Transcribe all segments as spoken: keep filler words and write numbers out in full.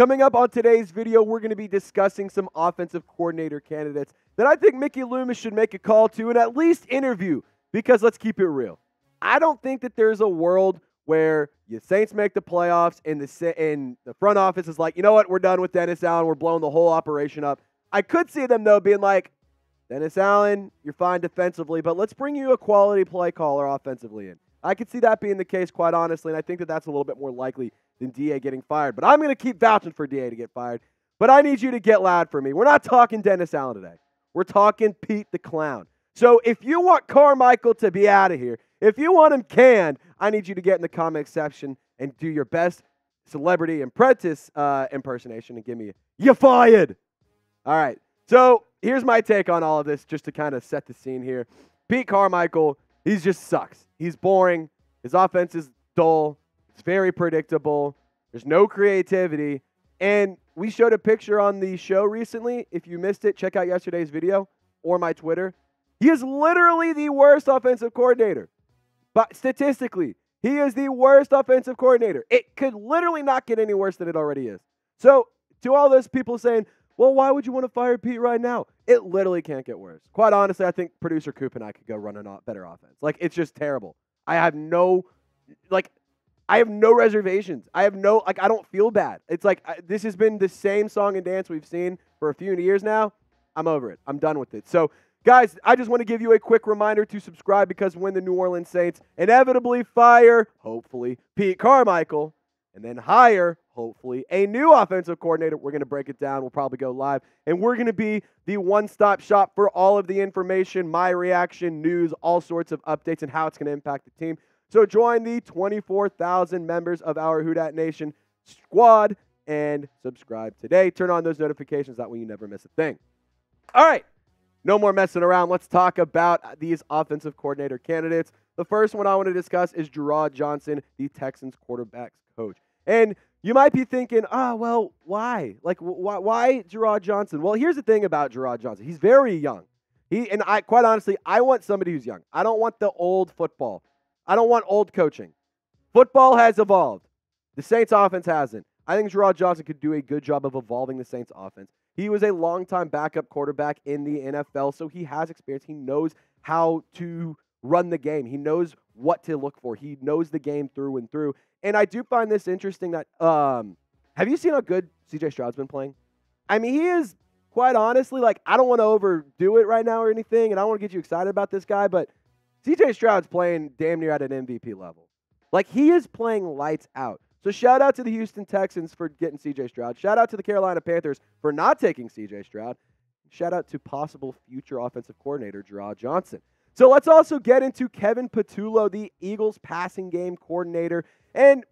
Coming up on today's video, we're going to be discussing some offensive coordinator candidates that I think Mickey Loomis should make a call to and at least interview, because let's keep it real. I don't think that there's a world where the Saints make the playoffs and the, and the front office is like, you know what, we're done with Dennis Allen. We're blowing the whole operation up. I could see them, though, being like, Dennis Allen, you're fine defensively, but let's bring you a quality play caller offensively in. I could see that being the case, quite honestly, and I think that that's a little bit more likely than D A getting fired. But I'm going to keep vouching for D A to get fired, but I need you to get loud for me. We're not talking Dennis Allen today. We're talking Pete the Clown. So if you want Carmichael to be out of here, if you want him canned, I need you to get in the comment section and do your best Celebrity Apprentice uh, impersonation and give me, "You fired!" All right, so here's my take on all of this, just to kind of set the scene here. Pete Carmichael, he just sucks. He's boring. His offense is dull. It's very predictable. There's no creativity. And we showed a picture on the show recently. If you missed it, check out yesterday's video or my Twitter. He is literally the worst offensive coordinator. But statistically, he is the worst offensive coordinator. It could literally not get any worse than it already is. So to all those people saying, well, why would you want to fire Pete right now? It literally can't get worse. Quite honestly, I think producer Coop and I could go run a better offense. Like, it's just terrible. I have no, like, I have no reservations. I have no, like, I don't feel bad. It's like, I, this has been the same song and dance we've seen for a few years now. I'm over it. I'm done with it. So, guys, I just want to give you a quick reminder to subscribe, because when the New Orleans Saints inevitably fire, hopefully, Pete Carmichael, and then hire, hopefully, a new offensive coordinator, we're going to break it down. We'll probably go live. And we're going to be the one-stop shop for all of the information, my reaction, news, all sorts of updates, and how it's going to impact the team. So join the twenty-four thousand members of our Who Dat Nation squad and subscribe today. Turn on those notifications. That way you never miss a thing. All right. No more messing around. Let's talk about these offensive coordinator candidates. The first one I want to discuss is Jerrod Johnson, the Texans quarterback's coach. And you might be thinking, ah, oh, well, why? Like, why, why Jerrod Johnson? Well, here's the thing about Jerrod Johnson. He's very young. He and I, quite honestly, I want somebody who's young. I don't want the old football. I don't want old coaching. Football has evolved. The Saints offense hasn't. I think Jerrod Johnson could do a good job of evolving the Saints offense. He was a longtime backup quarterback in the N F L, so he has experience. He knows how to run the game. He knows what to look for. He knows the game through and through. And I do find this interesting that, um, have you seen how good C J Stroud's been playing? I mean, he is, quite honestly, like, I don't want to overdo it right now or anything, and I want to get you excited about this guy, but C J Stroud's playing damn near at an M V P level. Like, he is playing lights out. So shout out to the Houston Texans for getting C J Stroud. Shout out to the Carolina Panthers for not taking C J Stroud. Shout out to possible future offensive coordinator Jerrod Johnson. So let's also get into Kevin Patullo, the Eagles passing game coordinator. And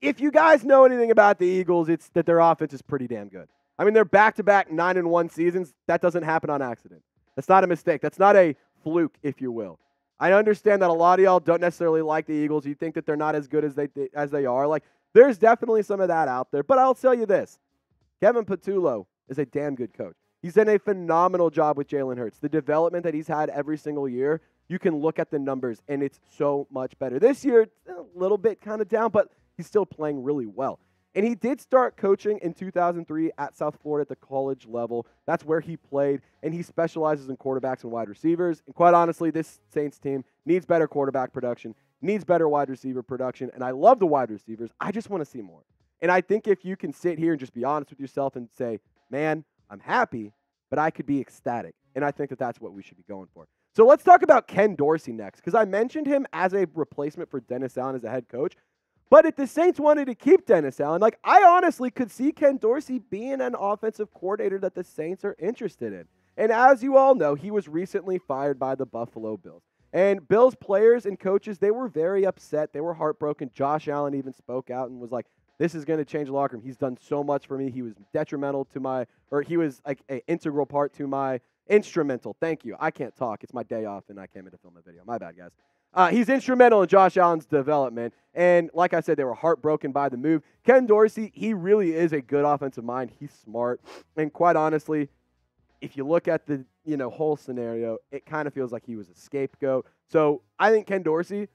if you guys know anything about the Eagles, it's that their offense is pretty damn good. I mean, they're back-to-back nine and one seasons. That doesn't happen on accident. That's not a mistake. That's not a fluke, if you will. I understand that a lot of y'all don't necessarily like the Eagles. You think that they're not as good as they, as they are. Like, there's definitely some of that out there, but I'll tell you this. Kevin Patullo is a damn good coach. He's done a phenomenal job with Jalen Hurts. The development that he's had every single year, you can look at the numbers, and it's so much better. This year, it's a little bit kind of down, but he's still playing really well. And he did start coaching in two thousand three at South Florida at the college level. That's where he played, and he specializes in quarterbacks and wide receivers. And quite honestly, this Saints team needs better quarterback production, needs better wide receiver production, and I love the wide receivers. I just want to see more. And I think if you can sit here and just be honest with yourself and say, man, I'm happy, but I could be ecstatic. And I think that that's what we should be going for. So let's talk about Ken Dorsey next, because I mentioned him as a replacement for Dennis Allen as a head coach. But if the Saints wanted to keep Dennis Allen, like, I honestly could see Ken Dorsey being an offensive coordinator that the Saints are interested in. And as you all know, he was recently fired by the Buffalo Bills. And Bills players and coaches, they were very upset. They were heartbroken. Josh Allen even spoke out and was like, this is going to change the locker room. He's done so much for me. He was detrimental to my, or he was like an integral part to my, instrumental. Thank you. I can't talk. It's my day off and I came in to film the video. My bad, guys. Uh, he's instrumental in Josh Allen's development. And like I said, they were heartbroken by the move. Ken Dorsey, he really is a good offensive mind. He's smart. And quite honestly, if you look at the you know whole scenario, it kind of feels like he was a scapegoat. So I think Ken Dorsey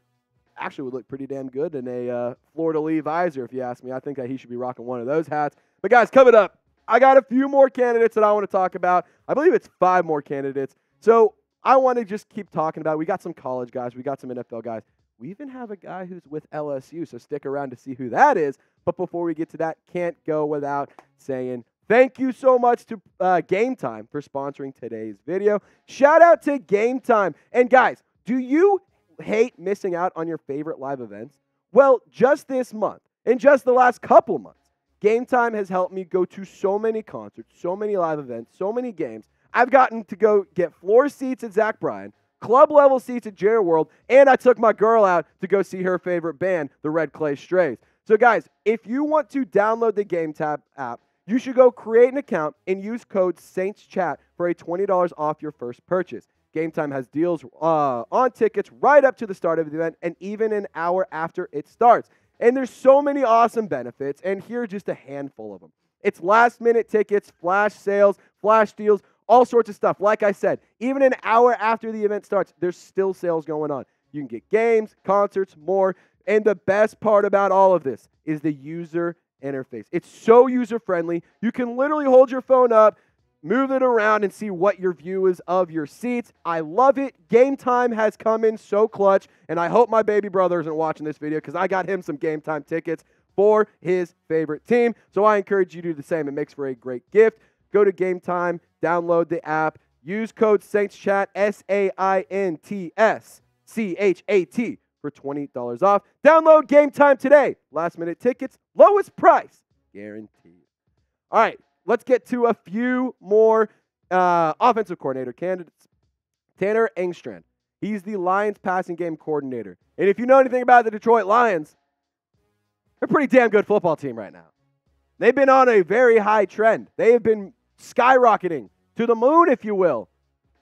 actually would look pretty damn good in a uh, Florida Lee visor, if you ask me. I think that he should be rocking one of those hats. But, guys, coming up, I got a few more candidates that I want to talk about. I believe it's five more candidates. So I want to just keep talking about it. We got some college guys. We got some N F L guys. We even have a guy who's with L S U, so stick around to see who that is. But before we get to that, can't go without saying thank you so much to uh, Game Time for sponsoring today's video. Shout out to Game Time. And, guys, do you hate missing out on your favorite live events? Well, just this month, in just the last couple months, Game Time has helped me go to so many concerts, so many live events, so many games. I've gotten to go get floor seats at Zach Bryan, club-level seats at Jerry World, and I took my girl out to go see her favorite band, the Red Clay Strays. So, guys, if you want to download the Game Time app, you should go create an account and use code SAINTSCHAT for a twenty dollars off your first purchase. Game Time has deals uh, on tickets right up to the start of the event and even an hour after it starts. And there's so many awesome benefits, and here are just a handful of them. It's last-minute tickets, flash sales, flash deals, all sorts of stuff. Like I said, even an hour after the event starts, there's still sales going on. You can get games, concerts, more. And the best part about all of this is the user interface. It's so user-friendly. You can literally hold your phone up, move it around, and see what your view is of your seats. I love it. Game Time has come in so clutch, and I hope my baby brother isn't watching this video because I got him some Game Time tickets for his favorite team. So I encourage you to do the same. It makes for a great gift. Go to Game Time, download the app, use code SAINTSCHAT, S A I N T S C H A T, for twenty dollars off. Download Game Time today. Last-minute tickets, lowest price, guaranteed. All right, let's get to a few more uh, offensive coordinator candidates. Tanner Engstrand, he's the Lions passing game coordinator. And if you know anything about the Detroit Lions, they're a pretty damn good football team right now. They've been on a very high trend. They have been skyrocketing to the moon, if you will.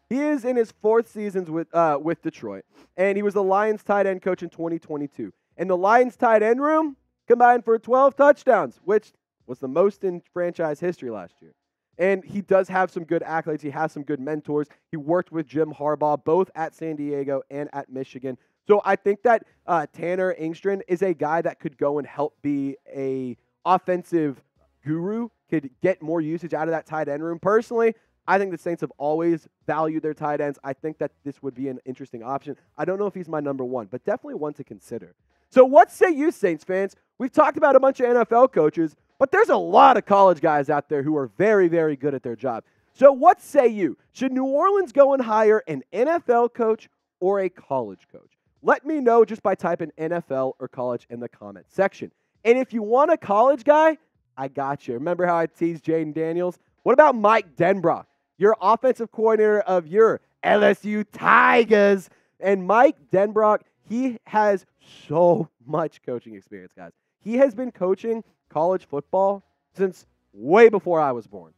He is in his fourth season with, uh, with Detroit, and he was the Lions tight end coach in twenty twenty-two. And the Lions tight end room combined for twelve touchdowns, which was the most in franchise history last year. And he does have some good accolades. He has some good mentors. He worked with Jim Harbaugh, both at San Diego and at Michigan. So I think that uh, Tanner Engstrand is a guy that could go and help be a offensive guru, could get more usage out of that tight end room. Personally, I think the Saints have always valued their tight ends. I think that this would be an interesting option. I don't know if he's my number one, but definitely one to consider. So what say you, Saints fans? We've talked about a bunch of N F L coaches, but there's a lot of college guys out there who are very, very good at their job. So what say you? Should New Orleans go and hire an N F L coach or a college coach? Let me know just by typing N F L or college in the comment section. And if you want a college guy, I got you. Remember how I teased Jaden Daniels? What about Mike Denbrock, your offensive coordinator of your L S U Tigers? And Mike Denbrock, he has so much coaching experience, guys. He has been coaching college football since way before I was born,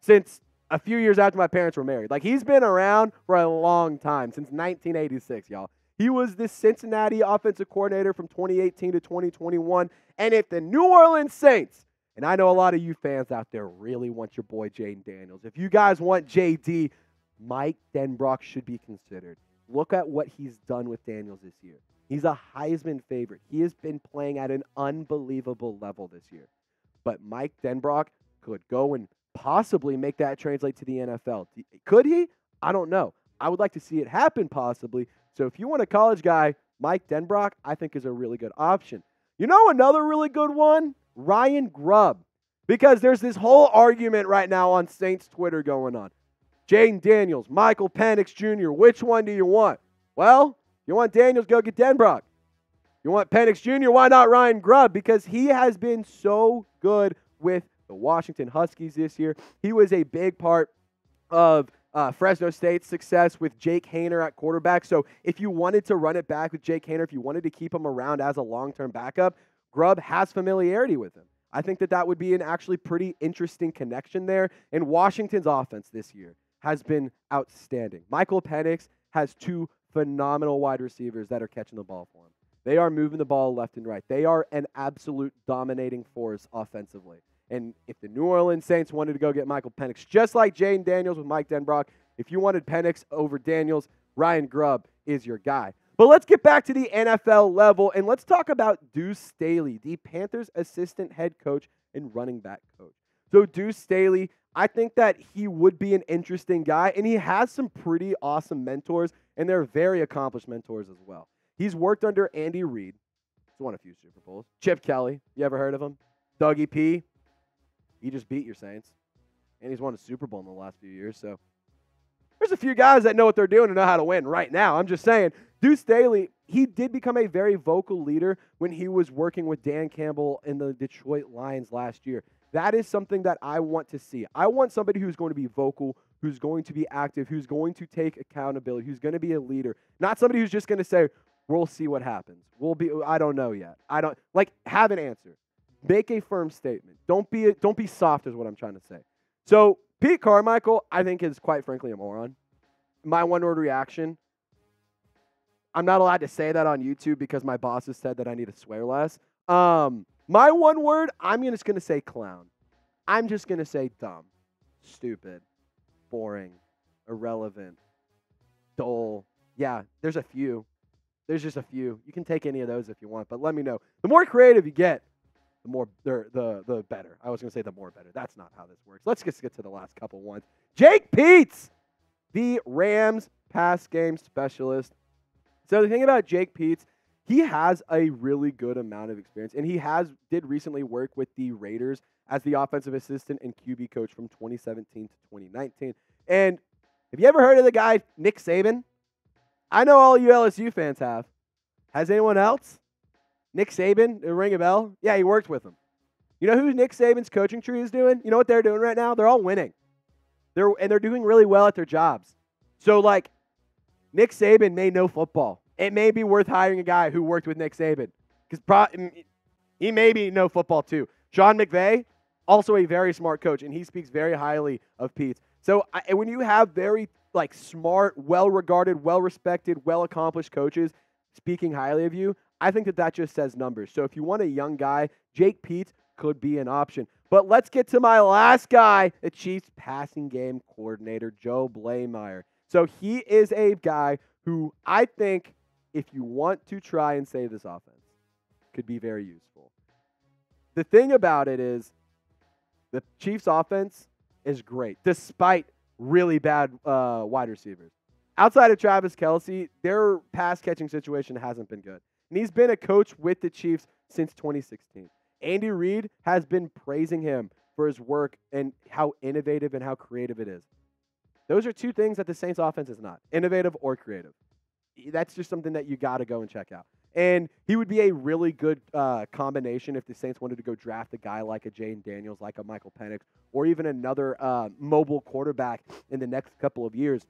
since a few years after my parents were married. Like, he's been around for a long time, since nineteen eighty-six, y'all. He was the Cincinnati offensive coordinator from twenty eighteen to twenty twenty-one. And if the New Orleans Saints, and I know a lot of you fans out there really want your boy Jaden Daniels. If you guys want J D, Mike Denbrock should be considered. Look at what he's done with Daniels this year. He's a Heisman favorite. He has been playing at an unbelievable level this year. But Mike Denbrock could go and possibly make that translate to the N F L. Could he? I don't know. I would like to see it happen possibly. So if you want a college guy, Mike Denbrock, I think, is a really good option. You know another really good one? Ryan Grubb. Because there's this whole argument right now on Saints Twitter going on. Jaden Daniels, Michael Penix Junior, which one do you want? Well, you want Daniels, go get Denbrock. You want Penix Junior, why not Ryan Grubb? Because he has been so good with the Washington Huskies this year. He was a big part of Uh, Fresno State's success with Jake Haner at quarterback. So if you wanted to run it back with Jake Haner, if you wanted to keep him around as a long-term backup, Grubb has familiarity with him. I think that that would be an actually pretty interesting connection there. And Washington's offense this year has been outstanding. Michael Penix has two phenomenal wide receivers that are catching the ball for him. They are moving the ball left and right. They are an absolute dominating force offensively. And if the New Orleans Saints wanted to go get Michael Penix, just like Jaden Daniels with Mike Denbrock, if you wanted Penix over Daniels, Ryan Grubb is your guy. But let's get back to the N F L level, and let's talk about Deuce Staley, the Panthers' assistant head coach and running back coach. So Deuce Staley, I think that he would be an interesting guy, and he has some pretty awesome mentors, and they're very accomplished mentors as well. He's worked under Andy Reid. He's won a few Super Bowls. Chip Kelly, you ever heard of him? Dougie P, he just beat your Saints. And he's won a Super Bowl in the last few years, so there's a few guys that know what they're doing and know how to win right now. I'm just saying, Deuce Staley, he did become a very vocal leader when he was working with Dan Campbell in the Detroit Lions last year. That is something that I want to see. I want somebody who's going to be vocal, who's going to be active, who's going to take accountability, who's going to be a leader, not somebody who's just going to say, we'll see what happens. We'll be, I don't know yet. I don't, like, have an answer. Make a firm statement. Don't be, don't be soft is what I'm trying to say. So Pete Carmichael, I think, is quite frankly a moron. My one-word reaction, I'm not allowed to say that on YouTube because my bosses said that I need to swear less. Um, my one word, I'm just going to say clown. I'm just going to say dumb, stupid, boring, irrelevant, dull. Yeah, there's a few. There's just a few. You can take any of those if you want, but let me know. The more creative you get, the more the, the the better. I was going to say the more better. That's not how this works. Let's just get to the last couple ones. Jake Peetz, the Rams pass game specialist. So the thing about Jake Peetz, he has a really good amount of experience, and he has did recently work with the Raiders as the offensive assistant and Q B coach from twenty seventeen to twenty nineteen. And have you ever heard of the guy Nick Saban? I know all you L S U fans have. Has anyone else? Nick Saban, ring a bell? Yeah, he worked with him. You know who Nick Saban's coaching tree is doing? You know what they're doing right now? They're all winning. They're and they're doing really well at their jobs. So, like, Nick Saban may know football. It may be worth hiring a guy who worked with Nick Saban because pro- he may be know football too. Sean McVay, also a very smart coach, and he speaks very highly of Pete. So I, when you have very, like, smart, well-regarded, well-respected, well-accomplished coaches speaking highly of you, I think that that just says numbers. So if you want a young guy, Jake Peetz could be an option. But let's get to my last guy, the Chiefs passing game coordinator, Joe Bleymaier. So he is a guy who I think, if you want to try and save this offense, could be very useful. The thing about it is the Chiefs' offense is great, despite really bad uh, wide receivers. Outside of Travis Kelce, their pass-catching situation hasn't been good. And he's been a coach with the Chiefs since twenty sixteen. Andy Reid has been praising him for his work and how innovative and how creative it is. Those are two things that the Saints offense is not, innovative or creative. That's just something that you got to go and check out. And he would be a really good uh, combination if the Saints wanted to go draft a guy like a Jaden Daniels, like a Michael Penix, or even another uh, mobile quarterback in the next couple of years.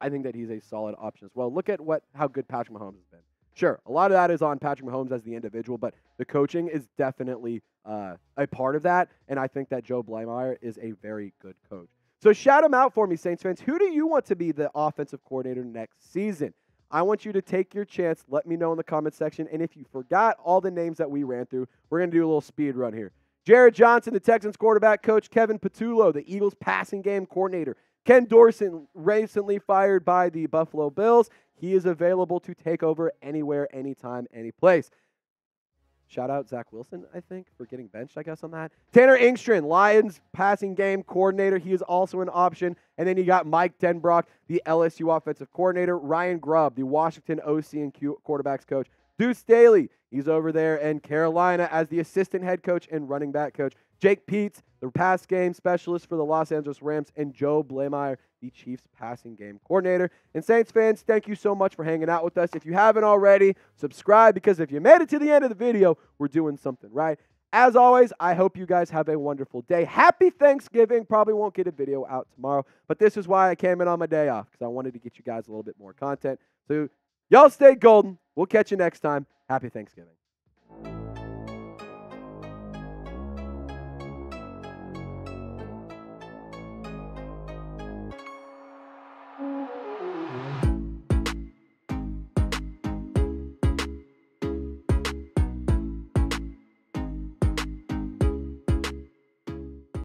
I think that he's a solid option as well. Look at what how good Patrick Mahomes has been. Sure, a lot of that is on Patrick Mahomes as the individual, but the coaching is definitely uh, a part of that, and I think that Joe Bleymaier is a very good coach. So shout him out for me, Saints fans. Who do you want to be the offensive coordinator next season? I want you to take your chance. Let me know in the comment section, and if you forgot all the names that we ran through, we're going to do a little speed run here. Jerrod Johnson, the Texans quarterback coach. Kevin Patullo, the Eagles passing game coordinator. Ken Dorsey, recently fired by the Buffalo Bills. He is available to take over anywhere, anytime, any place. Shout out Zach Wilson, I think, for getting benched, I guess, on that. Tanner Engstrand, Lions passing game coordinator. He is also an option. And then you got Mike Denbrock, the L S U offensive coordinator. Ryan Grubb, the Washington O C and Q quarterbacks coach. Deuce Staley, he's over there in Carolina as the assistant head coach and running back coach. Jake Peetz, the pass game specialist for the Los Angeles Rams, and Joe Bleymaier, the Chiefs passing game coordinator. And Saints fans, thank you so much for hanging out with us. If you haven't already, subscribe, because if you made it to the end of the video, we're doing something right. As always, I hope you guys have a wonderful day. Happy Thanksgiving. Probably won't get a video out tomorrow, but this is why I came in on my day off, because I wanted to get you guys a little bit more content. So y'all stay golden. We'll catch you next time. Happy Thanksgiving.